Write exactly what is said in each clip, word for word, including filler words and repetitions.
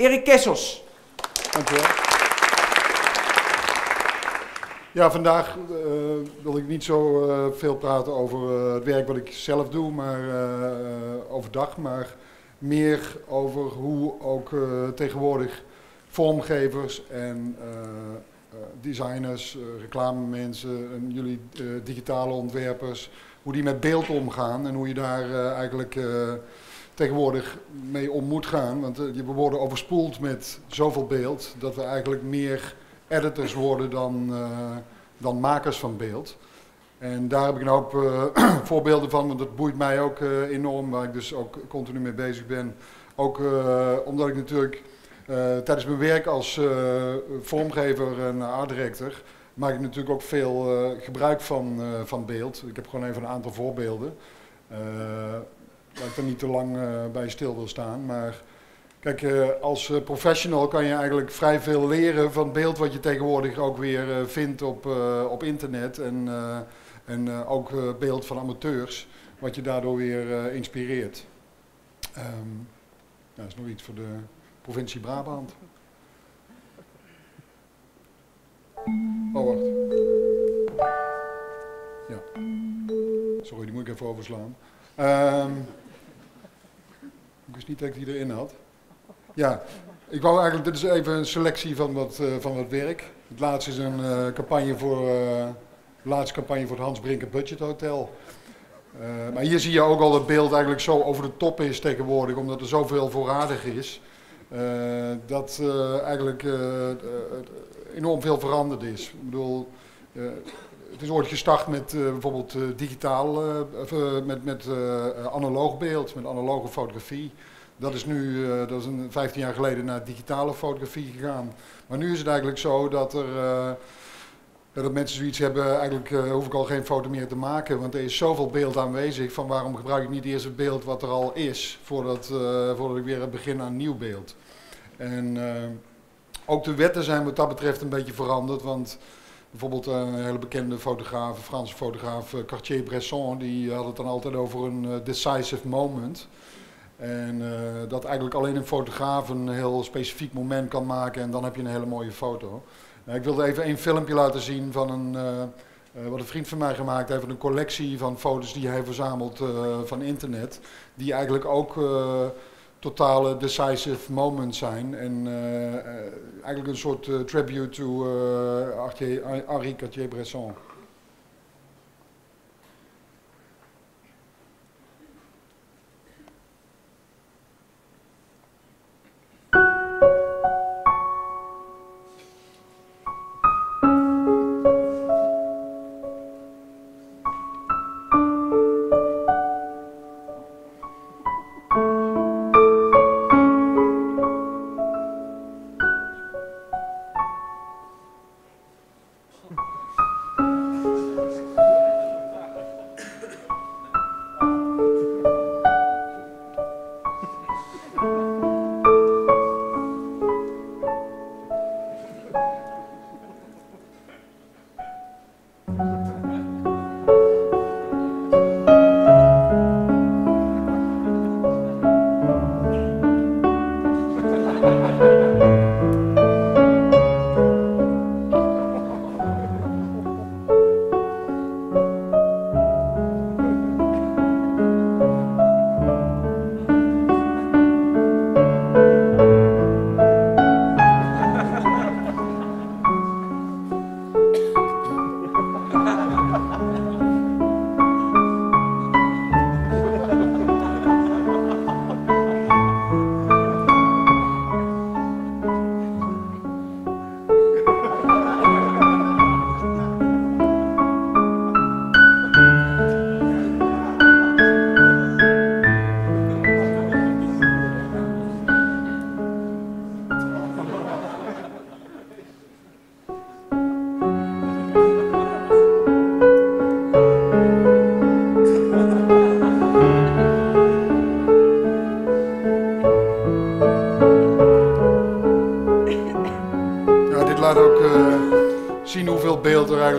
Erik Kessels. Dankjewel. Ja, vandaag uh, wil ik niet zo uh, veel praten over uh, het werk wat ik zelf doe, maar uh, overdag, maar meer over hoe ook uh, tegenwoordig vormgevers en uh, uh, designers, uh, reclamemensen en jullie uh, digitale ontwerpers, hoe die met beeld omgaan en hoe je daar uh, eigenlijk uh, tegenwoordig mee om moet gaan. Want uh, we worden overspoeld met zoveel beeld dat we eigenlijk meer editors worden dan, uh, dan makers van beeld. En daar heb ik een hoop uh, voorbeelden van, want dat boeit mij ook uh, enorm, waar ik dus ook continu mee bezig ben. Ook uh, omdat ik natuurlijk uh, tijdens mijn werk als uh, vormgever en artdirector maak ik natuurlijk ook veel uh, gebruik van, uh, van beeld. Ik heb gewoon even een aantal voorbeelden. Uh, waar ik er niet te lang uh, bij stil wil staan. Maar kijk, uh, als professional kan je eigenlijk vrij veel leren van beeld wat je tegenwoordig ook weer uh, vindt op, uh, op internet. En, uh, en uh, ook uh, beeld van amateurs, wat je daardoor weer uh, inspireert. Um, dat is nog iets voor de provincie Brabant. Oh, wacht. Ja. Sorry, die moet ik even overslaan. Um, ik wist niet dat ik die erin had. Ja, ik wou eigenlijk, dit is even een selectie van wat, uh, van wat werk. Het laatste is een uh, campagne voor, uh, laatste campagne voor het Hans Brinken Budget Hotel. Uh, maar hier zie je ook al dat beeld eigenlijk zo over de top is tegenwoordig, omdat er zoveel voorradig is. Uh, dat uh, eigenlijk uh, uh, enorm veel veranderd is. Ik bedoel, uh, het is ooit gestart met uh, bijvoorbeeld uh, digitaal, uh, uh, met, met uh, analoog beeld, met analoge fotografie. Dat is nu, uh, dat is een, vijftien jaar geleden naar digitale fotografie gegaan. Maar nu is het eigenlijk zo dat er, uh, dat mensen zoiets hebben, eigenlijk uh, hoef ik al geen foto meer te maken, want er is zoveel beeld aanwezig, van waarom gebruik ik niet eerst het beeld wat er al is, voordat, uh, voordat ik weer begin aan nieuw beeld. En uh, ook de wetten zijn wat dat betreft een beetje veranderd, want bijvoorbeeld een hele bekende fotograaf, een Franse fotograaf, Cartier-Bresson, die had het dan altijd over een uh, decisive moment. En uh, dat eigenlijk alleen een fotograaf een heel specifiek moment kan maken en dan heb je een hele mooie foto. Nou, ik wilde even een filmpje laten zien van een, uh, uh, wat een vriend van mij gemaakt heeft, een collectie van foto's die hij verzamelt uh, van internet, die eigenlijk ook uh, totale decisive moments zijn en uh, uh, eigenlijk een soort uh, tribute to uh, Henri Cartier-Bresson.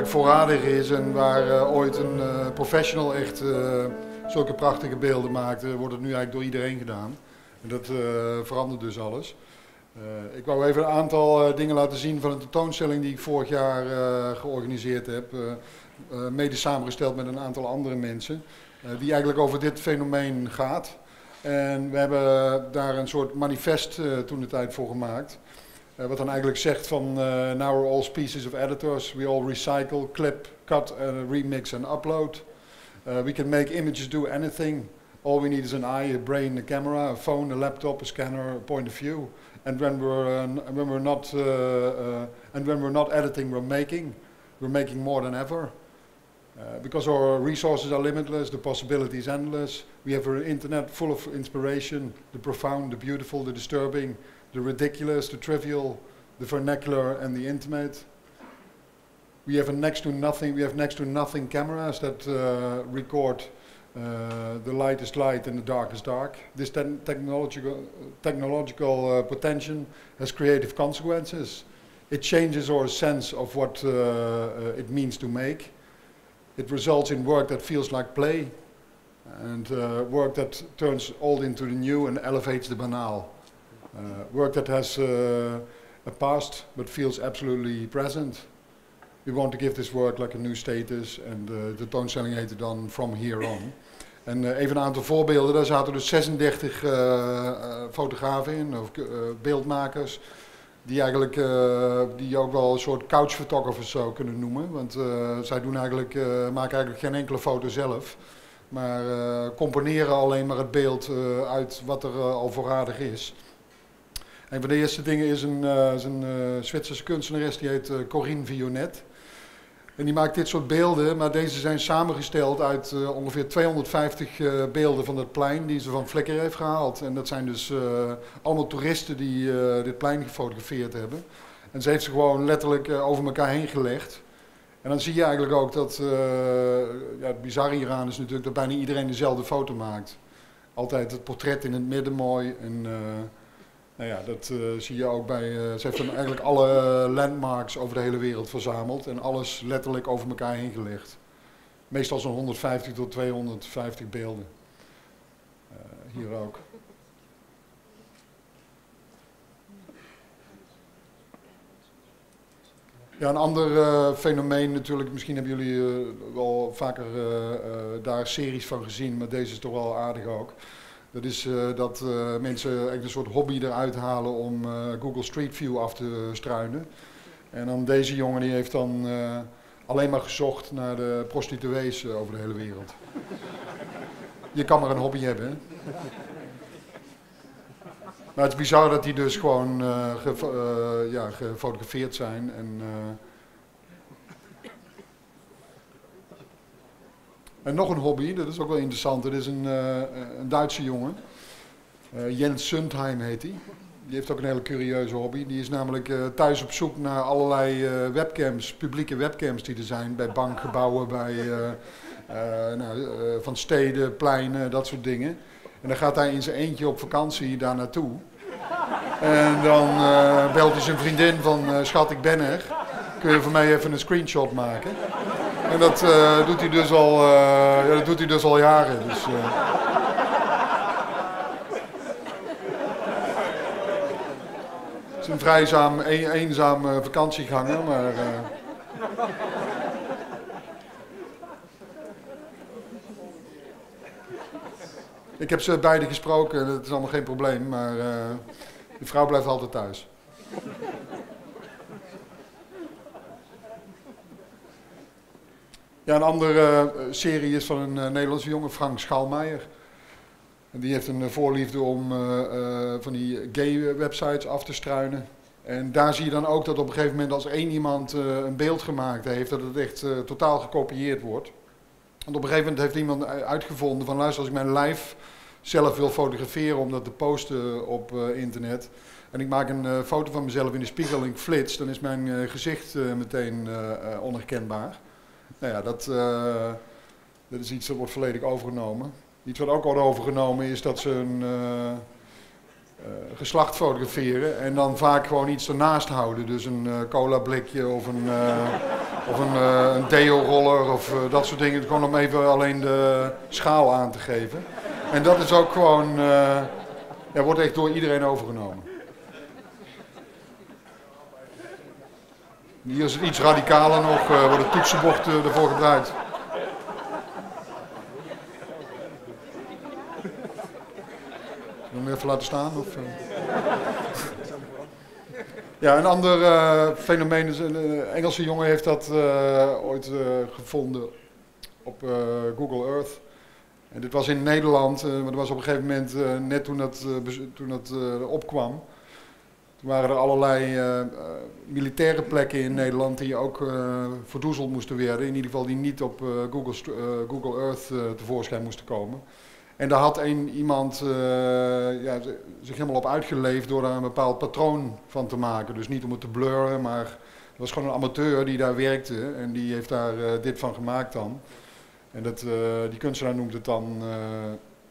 Voorradig is en waar uh, ooit een uh, professional echt uh, zulke prachtige beelden maakte, wordt het nu eigenlijk door iedereen gedaan. En dat uh, verandert dus alles. Uh, ik wou even een aantal uh, dingen laten zien van een tentoonstelling die ik vorig jaar uh, georganiseerd heb. Uh, uh, mede samengesteld met een aantal andere mensen. Uh, die eigenlijk over dit fenomeen gaat. En we hebben daar een soort manifest uh, toentertijd voor gemaakt. Uh, wat dan eigenlijk zegt van uh, now we're all species of editors. We all recycle, clip, cut, uh, remix en upload. Uh, we can make images do anything. All we need is an eye, a brain, a camera, a phone, a laptop, a scanner, a point of view. And when we're uh, when we're not uh, uh, and when we're not editing, we're making. We're making more than ever, uh, because our resources are limitless. The possibilities endless. We have an internet full of inspiration: the profound, the beautiful, the disturbing, the ridiculous, the trivial, the vernacular, and the intimate. We have a next to nothing. We have next to nothing cameras that uh, record. Uh, the light is light and the dark is dark. This te technological, technological uh, potential has creative consequences. It changes our sense of what uh, uh, it means to make. It results in work that feels like play and uh, work that turns old into the new and elevates the banal. Uh, work that has uh, a past but feels absolutely present. We want to give this work like a new status en de tentoonstelling heette dan From Here On. En uh, even een aantal voorbeelden, daar zaten dus zesendertig uh, uh, fotografen in, of uh, beeldmakers, die eigenlijk, uh, die je ook wel een soort couch photographers zou kunnen noemen. Want uh, zij doen eigenlijk, uh, maken eigenlijk geen enkele foto zelf, maar uh, componeren alleen maar het beeld uh, uit wat er uh, al voorradig is. Een van de eerste dingen is een, uh, is een uh, Zwitserse kunstenares, die heet uh, Corinne Vionnet. En die maakt dit soort beelden, maar deze zijn samengesteld uit uh, ongeveer tweehonderdvijftig uh, beelden van het plein die ze van Flickr heeft gehaald. En dat zijn dus uh, allemaal toeristen die uh, dit plein gefotografeerd hebben. En ze heeft ze gewoon letterlijk uh, over elkaar heen gelegd. En dan zie je eigenlijk ook dat, uh, ja, het bizarre hieraan is natuurlijk dat bijna iedereen dezelfde foto maakt. Altijd het portret in het midden mooi en... Uh, Nou ja, dat uh, zie je ook bij, uh, ze heeft dan eigenlijk alle uh, landmarks over de hele wereld verzameld en alles letterlijk over elkaar heen gelegd. Meestal zo'n honderdvijftig tot tweehonderdvijftig beelden. Uh, hier ook. Ja, een ander uh, fenomeen natuurlijk, misschien hebben jullie uh, wel vaker uh, uh, daar series van gezien, maar deze is toch wel aardig ook. Dat is uh, dat uh, mensen eigenlijk een soort hobby eruit halen om uh, Google Street View af te struinen. En dan deze jongen die heeft dan uh, alleen maar gezocht naar de prostituees uh, over de hele wereld. Je kan maar een hobby hebben, hè? Maar het is bizar dat die dus gewoon uh, ge uh, ja, gefotografeerd zijn en... Uh, En nog een hobby, dat is ook wel interessant. Dat is een, uh, een Duitse jongen. Uh, Jens Sundheim heet hij. Die. die heeft ook een hele curieuze hobby. Die is namelijk uh, thuis op zoek naar allerlei uh, webcams, publieke webcams die er zijn. Bij bankgebouwen, bij, uh, uh, nou, uh, van steden, pleinen, dat soort dingen. En dan gaat hij in zijn eentje op vakantie daar naartoe. En dan uh, belt hij zijn vriendin van, uh, schat, ik ben er. Kun je voor mij even een screenshot maken? En dat, uh, doet hij dus al, uh, ja, dat doet hij dus al jaren. Dus, uh. Het is een vrij zaam, een, eenzaam vakantieganger, maar... Uh. Ik heb ze beide gesproken, dat is allemaal geen probleem, maar uh, de vrouw blijft altijd thuis. Ja, een andere uh, serie is van een uh, Nederlandse jongen, Frank Schaalmeijer. En die heeft een uh, voorliefde om uh, uh, van die gay websites af te struinen. En daar zie je dan ook dat op een gegeven moment als één iemand uh, een beeld gemaakt heeft, dat het echt uh, totaal gekopieerd wordt. Want op een gegeven moment heeft iemand uitgevonden van luister, als ik mijn lijf zelf wil fotograferen om dat te posten op uh, internet. En ik maak een uh, foto van mezelf in de spiegel en ik flits, dan is mijn uh, gezicht uh, meteen uh, uh, onherkenbaar. Nou ja, dat, uh, dat is iets dat wordt volledig overgenomen. Iets wat ook wordt overgenomen is dat ze een uh, uh, geslacht fotograferen en dan vaak gewoon iets ernaast houden. Dus een uh, cola blikje of een, uh, of een, uh, een deo roller of uh, dat soort dingen. Gewoon om even alleen de schaal aan te geven. En dat is ook gewoon, uh, ja, wordt echt door iedereen overgenomen. Hier is het iets radicaler nog, uh, worden toetsenbochten uh, ervoor gebruikt. Wil je hem even laten staan? Of, uh... Ja, een ander uh, fenomeen is, een Engelse jongen heeft dat uh, ooit uh, gevonden op uh, Google Earth. En dit was in Nederland, uh, maar dat was op een gegeven moment uh, net toen dat, uh, toen dat uh, opkwam. Toen waren er allerlei uh, militaire plekken in Nederland die ook uh, verdoezeld moesten werden. In ieder geval die niet op uh, Google, uh, Google Earth uh, tevoorschijn moesten komen. En daar had een, iemand uh, ja, zich helemaal op uitgeleefd door daar een bepaald patroon van te maken. Dus niet om het te blurren, maar het was gewoon een amateur die daar werkte en die heeft daar uh, dit van gemaakt dan. En dat, uh, die kunstenaar noemt het dan uh,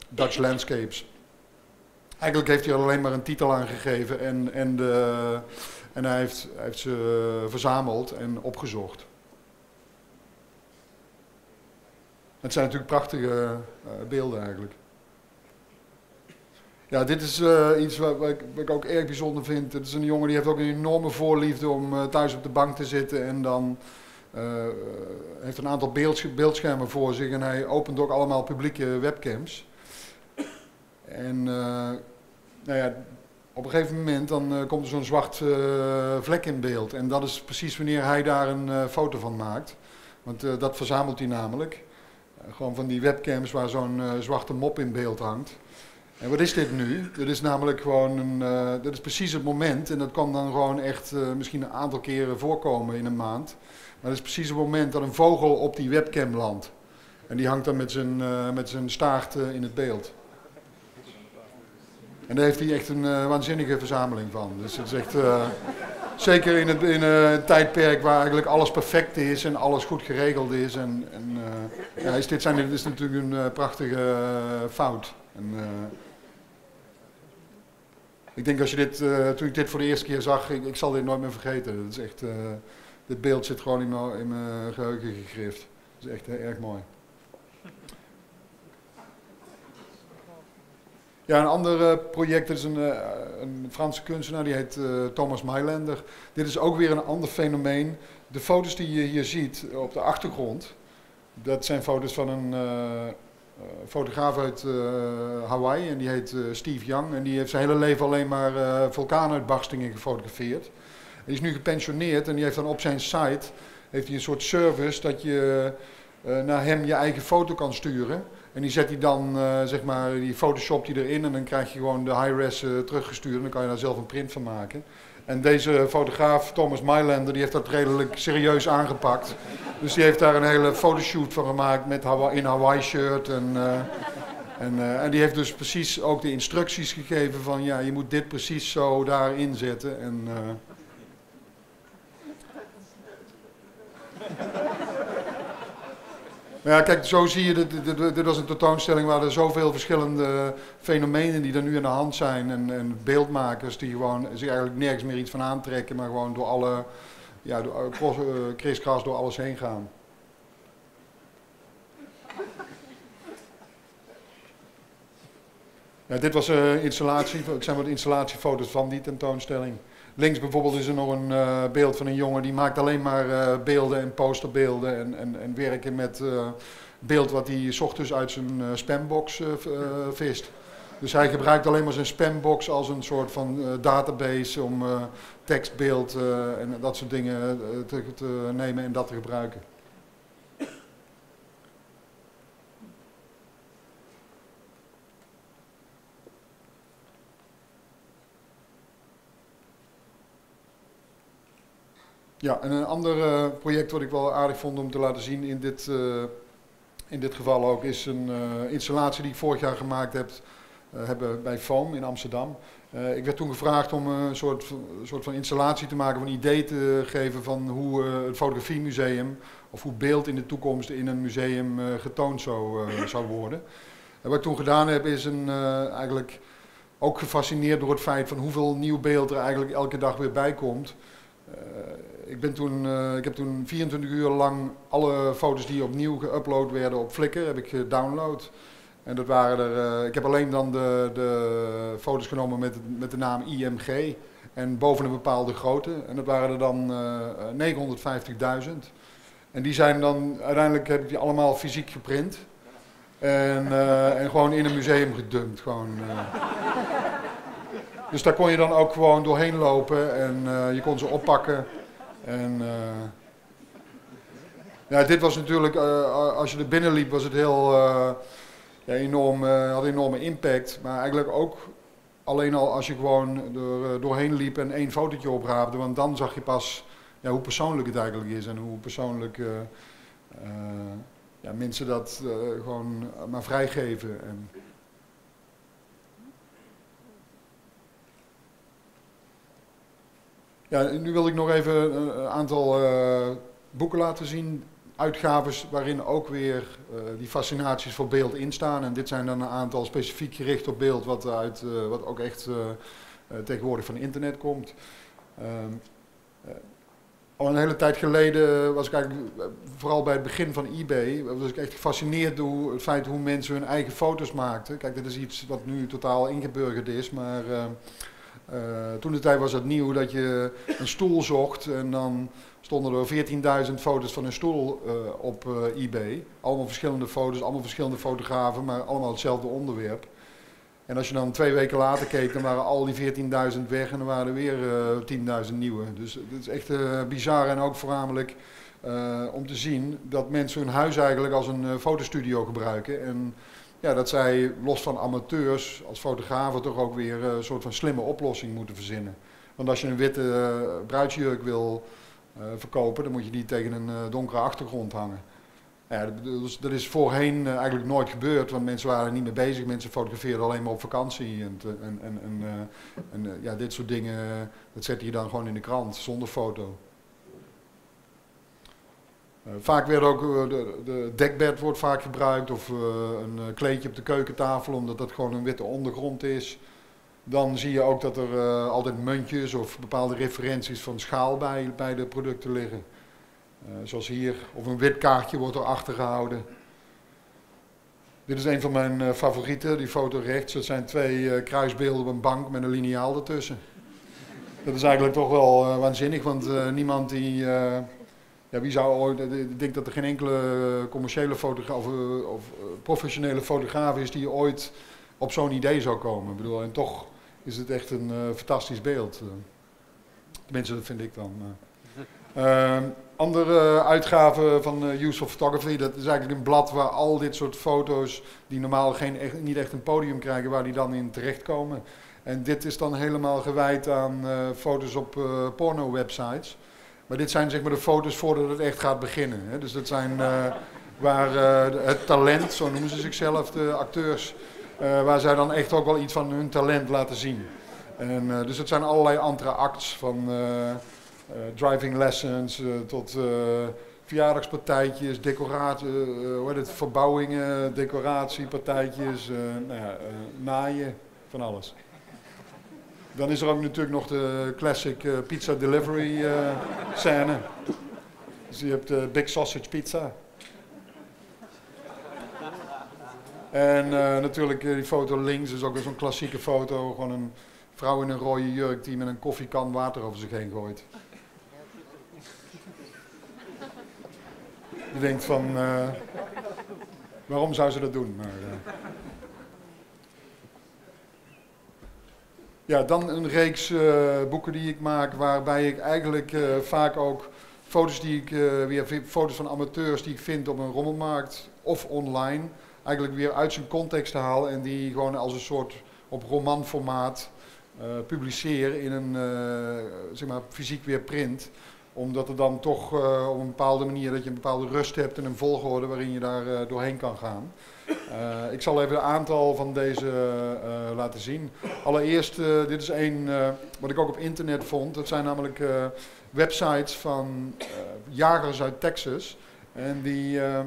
Dutch Landscapes. Eigenlijk heeft hij er alleen maar een titel aan gegeven en, en, de, en hij heeft, hij heeft ze verzameld en opgezocht. Het zijn natuurlijk prachtige uh, beelden eigenlijk. Ja, dit is uh, iets wat, wat, ik, wat ik ook erg bijzonder vind. Het is een jongen die heeft ook een enorme voorliefde om uh, thuis op de bank te zitten en dan uh, heeft een aantal beelds, beeldschermen voor zich en hij opent ook allemaal publieke webcams. En uh, nou ja, op een gegeven moment dan uh, komt er zo'n zwart uh, vlek in beeld en dat is precies wanneer hij daar een uh, foto van maakt. Want uh, dat verzamelt hij namelijk. Gewoon van die webcams waar zo'n uh, zwarte mop in beeld hangt. En wat is dit nu? Dit is namelijk gewoon een, uh, dit is precies het moment. En dat kan dan gewoon echt uh, misschien een aantal keren voorkomen in een maand. Maar dat is precies het moment dat een vogel op die webcam landt. En die hangt dan met zijn, uh, met zijn staart uh, in het beeld. En daar heeft hij echt een uh, waanzinnige verzameling van. Dus het is echt, uh, zeker in, het, in uh, een tijdperk waar eigenlijk alles perfect is en alles goed geregeld is. En, en, uh, ja, is dit, zijn, dit is natuurlijk een uh, prachtige uh, fout. En, uh, ik denk als je dit, uh, toen ik dit voor de eerste keer zag, ik, ik zal dit nooit meer vergeten. Dat is echt, uh, dit beeld zit gewoon in mijn geheugen gegrift. Dat is echt uh, erg mooi. Ja, een ander project is een, een Franse kunstenaar, die heet uh, Thomas Mylander. Dit is ook weer een ander fenomeen. De foto's die je hier ziet op de achtergrond, dat zijn foto's van een uh, fotograaf uit uh, Hawaii en die heet uh, Steve Young. En die heeft zijn hele leven alleen maar uh, vulkaanuitbarstingen gefotografeerd. Hij is nu gepensioneerd en die heeft dan op zijn site heeft hij een soort service dat je uh, naar hem je eigen foto kan sturen. En die zet hij dan, uh, zeg maar, die photoshopt hij erin en dan krijg je gewoon de high-res uh, teruggestuurd en dan kan je daar zelf een print van maken. En deze fotograaf, Thomas Mylander, die heeft dat redelijk serieus aangepakt. Dus die heeft daar een hele fotoshoot van gemaakt met Hawaii, in Hawaii-shirt en, uh, en, uh, en die heeft dus precies ook de instructies gegeven van ja, je moet dit precies zo daarin zetten en... Uh, Maar ja, kijk, zo zie je, dit, dit, dit was een tentoonstelling waar er zoveel verschillende fenomenen die er nu aan de hand zijn. En, en beeldmakers die gewoon zich eigenlijk nergens meer iets van aantrekken, maar gewoon door alle, ja, door, uh, kriskras door alles heen gaan. Ja, dit was een installatie, het zijn wat installatiefoto's van die tentoonstelling. Links bijvoorbeeld is er nog een uh, beeld van een jongen die maakt alleen maar uh, beelden en posterbeelden en, en, en werken met uh, beeld wat hij 's ochtends uit zijn uh, spambox uh, uh, vist. Dus hij gebruikt alleen maar zijn spambox als een soort van uh, database om uh, tekst, beeld uh, en dat soort dingen uh, te, te nemen en dat te gebruiken. Ja, en een ander uh, project wat ik wel aardig vond om te laten zien in dit, uh, in dit geval ook, is een uh, installatie die ik vorig jaar gemaakt heb uh, hebben bij Foam in Amsterdam. Uh, ik werd toen gevraagd om een soort, soort van installatie te maken, van een idee te geven van hoe uh, het fotografiemuseum of hoe beeld in de toekomst in een museum uh, getoond zou, uh, zou worden. En wat ik toen gedaan heb is een, uh, eigenlijk ook gefascineerd door het feit van hoeveel nieuw beeld er eigenlijk elke dag weer bij komt. Uh, ik, ben toen, uh, ik heb toen vierentwintig uur lang alle foto's die opnieuw geüpload werden op Flickr heb ik gedownload. En dat waren er, uh, ik heb alleen dan de, de foto's genomen met, met de naam I M G en boven een bepaalde grootte. En dat waren er dan uh, negenhonderdvijftigduizend. En die zijn dan, uiteindelijk heb ik die allemaal fysiek geprint. En, uh, en gewoon in een museum gedumpt. Gewoon, uh. Dus daar kon je dan ook gewoon doorheen lopen en uh, je kon ze oppakken. En, uh, ja, dit was natuurlijk, uh, als je er binnen liep was het heel, uh, ja, enorm, uh, had enorme impact. Maar eigenlijk ook alleen al als je gewoon er doorheen liep en één fotootje opraapte. Want dan zag je pas ja, hoe persoonlijk het eigenlijk is en hoe persoonlijk uh, uh, ja, mensen dat uh, gewoon maar vrijgeven. En ja, nu wil ik nog even een aantal uh, boeken laten zien, uitgaves waarin ook weer uh, die fascinaties voor beeld in staan. En dit zijn dan een aantal specifiek gericht op beeld wat, uit, uh, wat ook echt uh, uh, tegenwoordig van internet komt. Uh, uh, al een hele tijd geleden was ik eigenlijk, uh, vooral bij het begin van eBay, was ik echt gefascineerd door het feit hoe mensen hun eigen foto's maakten. Kijk, dit is iets wat nu totaal ingeburgerd is, maar Uh, Uh, toen de tijd was het nieuw dat je een stoel zocht en dan stonden er veertienduizend foto's van een stoel uh, op uh, eBay. Allemaal verschillende foto's, allemaal verschillende fotografen, maar allemaal hetzelfde onderwerp. En als je dan twee weken later keek, dan waren al die veertienduizend weg en dan waren er weer uh, tienduizend nieuwe. Dus het is echt uh, bizar en ook voornamelijk uh, om te zien dat mensen hun huis eigenlijk als een uh, fotostudio gebruiken. En ja, dat zij los van amateurs als fotografen toch ook weer een soort van slimme oplossing moeten verzinnen. Want als je een witte uh, bruidsjurk wil uh, verkopen, dan moet je die tegen een uh, donkere achtergrond hangen. Ja, dat, is, dat is voorheen uh, eigenlijk nooit gebeurd, want mensen waren er niet mee bezig. Mensen fotografeerden alleen maar op vakantie. En, en, en, en, uh, en uh, ja, dit soort dingen, uh, dat zette je dan gewoon in de krant, zonder foto. Uh, vaak werd ook uh, de, de dekbed wordt vaak gebruikt of uh, een uh, kleedje op de keukentafel omdat dat gewoon een witte ondergrond is. Dan zie je ook dat er uh, altijd muntjes of bepaalde referenties van schaal bij, bij de producten liggen. Uh, zoals hier, of een wit kaartje wordt erachter gehouden. Dit is een van mijn uh, favorieten, die foto rechts. Dat zijn twee uh, kruisbeelden op een bank met een liniaal ertussen. Dat is eigenlijk toch wel uh, waanzinnig, want uh, niemand die Uh, Ja, wie zou ooit, ik denk dat er geen enkele commerciële fotograaf of, of professionele fotograaf is die ooit op zo'n idee zou komen. Ik bedoel, en toch is het echt een uh, fantastisch beeld. Tenminste, dat vind ik dan. Uh, andere uitgave van uh, Use of Photography, dat is eigenlijk een blad waar al dit soort foto's die normaal geen, echt, niet echt een podium krijgen, waar die dan in terechtkomen. En dit is dan helemaal gewijd aan uh, foto's op uh, porno-websites. Maar dit zijn zeg maar de foto's voordat het echt gaat beginnen. Hè. Dus dat zijn uh, waar uh, het talent, zo noemen ze zichzelf, de acteurs, uh, waar zij dan echt ook wel iets van hun talent laten zien. En, uh, dus het zijn allerlei andere acts, van uh, uh, driving lessons uh, tot uh, verjaardagspartijtjes, decoratie, uh, hoe heet het, verbouwingen, decoratiepartijtjes, uh, nou ja, uh, naaien, van alles. Dan is er ook natuurlijk nog de classic uh, pizza delivery uh, scène. Dus je hebt de Big Sausage Pizza. En uh, natuurlijk uh, die foto links is ook zo'n klassieke foto. Gewoon een vrouw in een rode jurk die met een koffiekan water over zich heen gooit. Je denkt van, uh, waarom zou ze dat doen? Maar, uh, Ja, dan een reeks uh, boeken die ik maak, waarbij ik eigenlijk uh, vaak ook foto's die ik uh, weer vind, foto's van amateurs die ik vind op een rommelmarkt of online, eigenlijk weer uit zijn context haal en die gewoon als een soort op romanformaat uh, publiceer in een uh, zeg maar fysiek weer print, omdat er dan toch uh, op een bepaalde manier dat je een bepaalde rust hebt en een volgorde waarin je daar uh, doorheen kan gaan. Uh, ik zal even een aantal van deze uh, laten zien. Allereerst, uh, dit is één uh, wat ik ook op internet vond. Dat zijn namelijk uh, websites van uh, jagers uit Texas. En die, uh,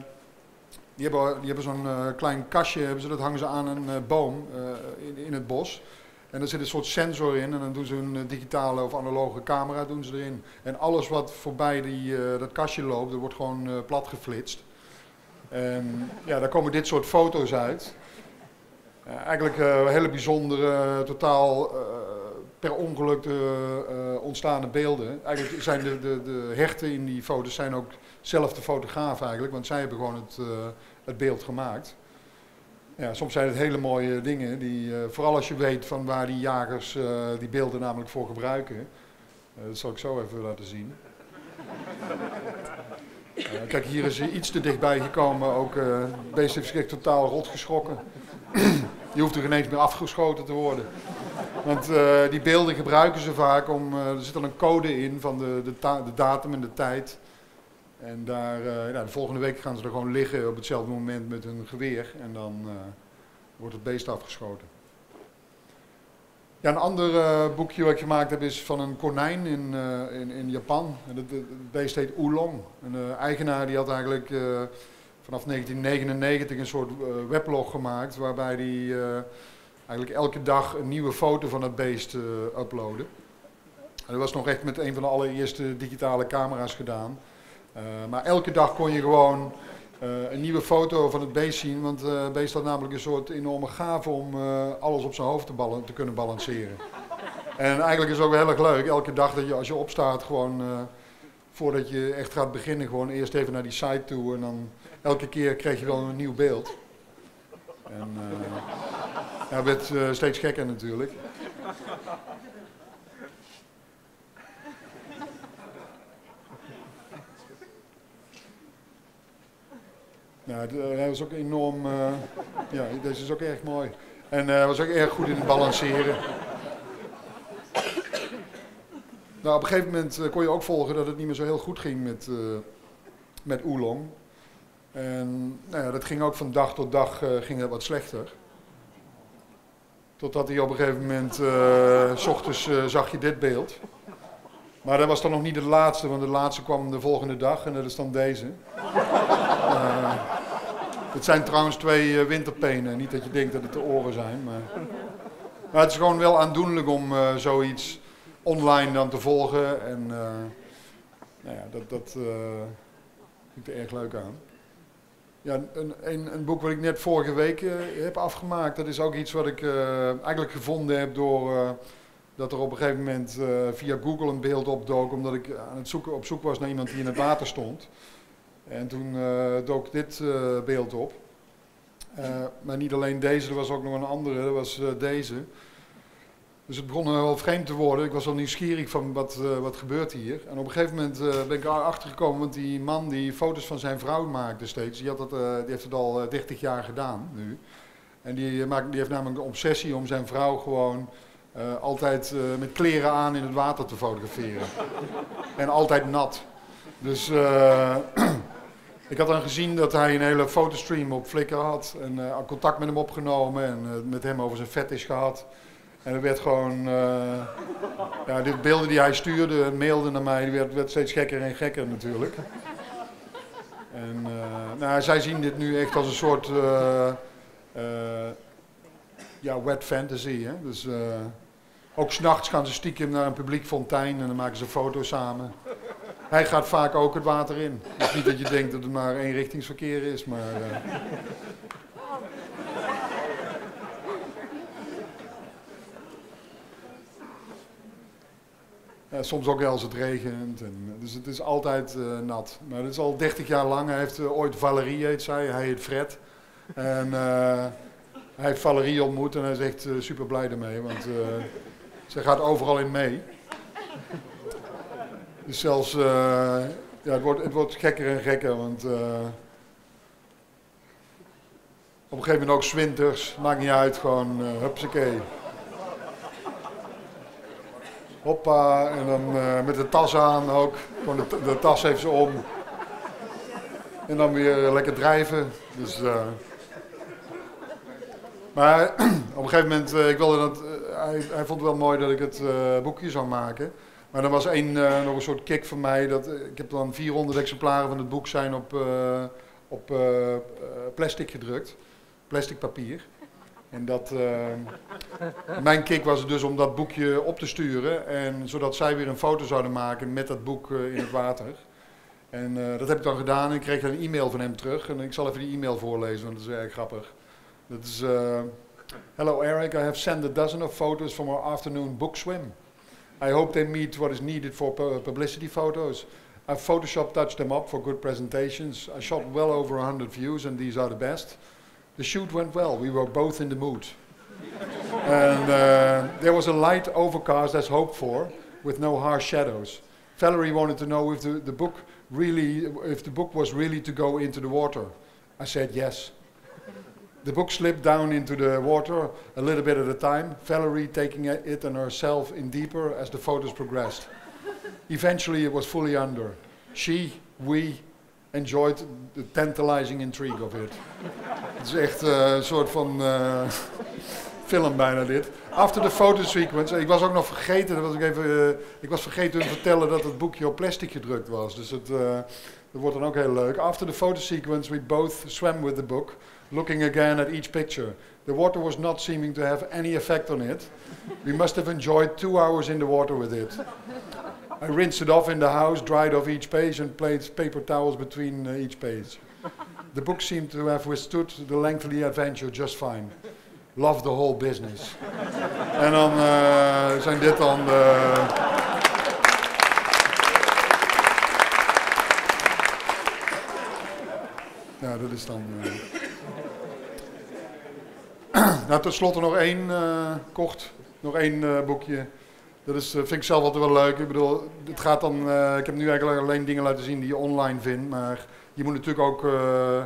die hebben, die hebben zo'n uh, klein kastje, hebben ze, dat hangen ze aan een uh, boom uh, in, in het bos. En daar zit een soort sensor in en dan doen ze hun digitale of analoge camera doen ze erin. En alles wat voorbij die, uh, dat kastje loopt, dat wordt gewoon uh, plat geflitst. En ja, daar komen dit soort foto's uit. eigenlijk uh, hele bijzondere, totaal uh, per ongeluk uh, uh, ontstaande beelden. Eigenlijk zijn de, de, de herten in die foto's zijn ook zelf de fotograaf eigenlijk, want zij hebben gewoon het, uh, het beeld gemaakt. Ja, soms zijn het hele mooie dingen, die, uh, vooral als je weet van waar die jagers uh, die beelden namelijk voor gebruiken. Uh, dat zal ik zo even laten zien. Uh, kijk, hier is iets te dichtbij gekomen, ook uh, het beest heeft zich totaal rot geschrokken. Je hoeft er ineens meer afgeschoten te worden. Want uh, die beelden gebruiken ze vaak om, uh, er zit al een code in van de, de, de datum en de tijd. En daar, uh, nou, de volgende week gaan ze er gewoon liggen op hetzelfde moment met hun geweer en dan uh, wordt het beest afgeschoten. Ja, een ander uh, boekje wat ik gemaakt heb is van een konijn in, uh, in, in Japan. En het, het beest heet Oolong. Een uh, eigenaar die had eigenlijk uh, vanaf negentien negenennegentig een soort uh, weblog gemaakt waarbij hij uh, eigenlijk elke dag een nieuwe foto van het beest uh, uploadde. En dat was nog echt met een van de allereerste digitale camera's gedaan. Uh, maar elke dag kon je gewoon uh, een nieuwe foto van het beest zien, want uh, het beest had namelijk een soort enorme gave om uh, alles op zijn hoofd te, te kunnen balanceren. En eigenlijk is het ook heel erg leuk, elke dag dat je als je opstaat gewoon, uh, voordat je echt gaat beginnen, gewoon eerst even naar die site toe en dan elke keer kreeg je wel een nieuw beeld. En uh, ja, het werd uh, steeds gekker natuurlijk. Nou, hij was ook enorm, uh, ja, deze is ook erg mooi. En hij uh, was ook erg goed in het balanceren. Nou, op een gegeven moment uh, kon je ook volgen dat het niet meer zo heel goed ging met, uh, met Oolong. En nou ja, dat ging ook van dag tot dag uh, ging dat wat slechter. Totdat hij op een gegeven moment, uh, 's ochtends uh, zag je dit beeld. Maar dat was dan nog niet de laatste, want de laatste kwam de volgende dag en dat is dan deze. Uh, het zijn trouwens twee uh, winterpenen, niet dat je denkt dat het de oren zijn. Maar, maar het is gewoon wel aandoenlijk om uh, zoiets online dan te volgen. En uh, nou ja, dat, dat uh, vind ik er erg leuk aan. Ja, een, een, een boek wat ik net vorige week uh, heb afgemaakt, dat is ook iets wat ik uh, eigenlijk gevonden heb door... Uh, dat er op een gegeven moment uh, via Google een beeld opdook, omdat ik aan het zoeken, op zoek was naar iemand die in het water stond. En toen uh, dook dit uh, beeld op. Uh, maar niet alleen deze, er was ook nog een andere, dat was uh, deze. Dus het begon wel vreemd te worden. Ik was wel nieuwsgierig van wat, uh, wat gebeurt hier. En op een gegeven moment uh, ben ik erachter gekomen, want die man die foto's van zijn vrouw maakte steeds, die, had dat, uh, die heeft het al uh, dertig jaar gedaan nu. En die, maakt, die heeft namelijk een obsessie om zijn vrouw gewoon... Uh, altijd uh, met kleren aan in het water te fotograferen. En altijd nat. Dus uh, ik had dan gezien dat hij een hele fotostream op Flickr had. En uh, contact met hem opgenomen en uh, met hem over zijn fetish gehad. En er werd gewoon... Uh, ja, de beelden die hij stuurde en mailde naar mij, die werd, werd steeds gekker en gekker natuurlijk. En uh, nou, zij zien dit nu echt als een soort... Uh, uh, ja, wet fantasy, hè. Dus... Uh, ook 's nachts gaan ze stiekem naar een publiek fontein en dan maken ze foto's samen. Hij gaat vaak ook het water in. Dus niet dat je denkt dat het maar eenrichtingsverkeer is, maar... Uh... Ja, soms ook wel als het regent. En, dus het is altijd uh, nat. Maar dat is al dertig jaar lang. Hij heeft uh, ooit Valerie heet zij, hij heet Fred. En... Uh, hij heeft Valerie ontmoet en hij is echt uh, super blij ermee, want uh, ze gaat overal in mee. Dus zelfs, uh, ja, het wordt, het wordt gekker en gekker, want uh, op een gegeven moment ook 's winters, maakt niet uit, gewoon uh, hupsakee. Hoppa, en dan uh, met de tas aan ook, gewoon de, de tas heeft ze om. En dan weer lekker drijven, dus... Uh, Maar op een gegeven moment, uh, ik wilde dat, uh, hij, hij vond het wel mooi dat ik het uh, boekje zou maken. Maar er was één, uh, nog een soort kick van mij. Dat, uh, ik heb dan vierhonderd exemplaren van het boek zijn op, uh, op uh, uh, plastic gedrukt. Plastic papier. En dat, uh, mijn kick was dus om dat boekje op te sturen. En, zodat zij weer een foto zouden maken met dat boek uh, in het water. En uh, dat heb ik dan gedaan en ik kreeg dan een e-mail van hem terug. En ik zal even die e-mail voorlezen, want dat is erg grappig. Dat is, uh, Hello, Eric. I have sent a dozen of photos from our afternoon book swim. I hope they meet what is needed for pu publicity photos. I've Photoshop touched them up for good presentations. I shot well over one hundred views, and these are the best. The shoot went well. We were both in the mood. And uh, there was a light overcast as hoped for, with no harsh shadows. Valerie wanted to know if the, the book really, if the book was really to go into the water. I said yes. The book slipped down into the water a little bit at a time, Valerie taking it and herself in deeper as the photos progressed. Eventually it was fully under. She, we, enjoyed the tantalizing intrigue of it. Het is echt uh, een soort van uh, film bijna dit. After the photo sequence, ik was ook nog vergeten, dat was ik, even, uh, ik was vergeten te vertellen dat het boekje op plastic gedrukt was. Dus het, uh, dat wordt dan ook heel leuk. After the photo sequence we both swam with the book. Looking again at each picture. The water was not seeming to have any effect on it. We must have enjoyed two hours in the water with it. I rinsed it off in the house, dried off each page and placed paper towels between uh, each page. The book seemed to have withstood the lengthy adventure just fine. Love the whole business. En dan uh, zijn dit dan de... Ja, dat is dan... Uh... Nou, tot slot nog één uh, kort, nog één uh, boekje. Dat is, uh, vind ik zelf altijd wel leuk. Ik bedoel, het gaat dan, uh, ik heb nu eigenlijk alleen dingen laten zien die je online vindt, maar je moet natuurlijk ook, uh,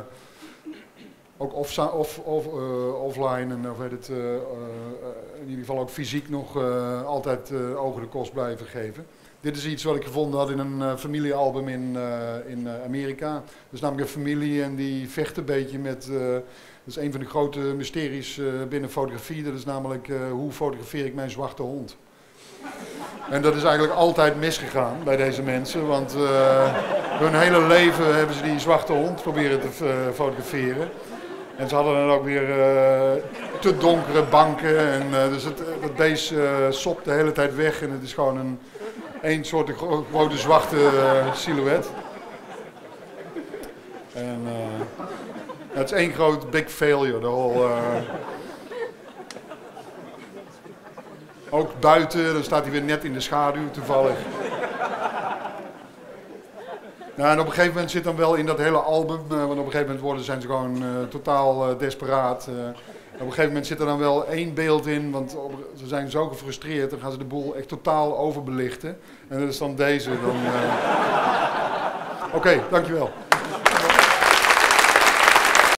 ook off, off, off, uh, offline en of weet het, uh, uh, in ieder geval ook fysiek nog uh, altijd uh, ogen de kost blijven geven. Dit is iets wat ik gevonden had in een uh, familiealbum in, uh, in uh, Amerika. Dus namelijk een familie en die vecht een beetje met... Uh, dat is een van de grote mysteries uh, binnen fotografie. Dat is namelijk, uh, hoe fotografeer ik mijn zwarte hond? En dat is eigenlijk altijd misgegaan bij deze mensen. Want uh, hun hele leven hebben ze die zwarte hond proberen te uh, fotograferen. En ze hadden dan ook weer uh, te donkere banken. En, uh, dus het, dat beest uh, sopt de hele tijd weg. En het is gewoon een, een soort gro grote zwarte uh, silhouet. En... Uh, Het is één groot big failure. Whole, uh... Ook buiten, dan staat hij weer net in de schaduw toevallig. Nou, en op een gegeven moment zit dan wel in dat hele album, uh, want op een gegeven moment worden, zijn ze gewoon uh, totaal uh, desperaat. Uh, op een gegeven moment zit er dan wel één beeld in, want op, ze zijn zo gefrustreerd, dan gaan ze de boel echt totaal overbelichten. En dat is dan deze. Dan, uh... Oké, okay, dankjewel.